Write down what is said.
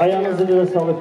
أيام الزلزال.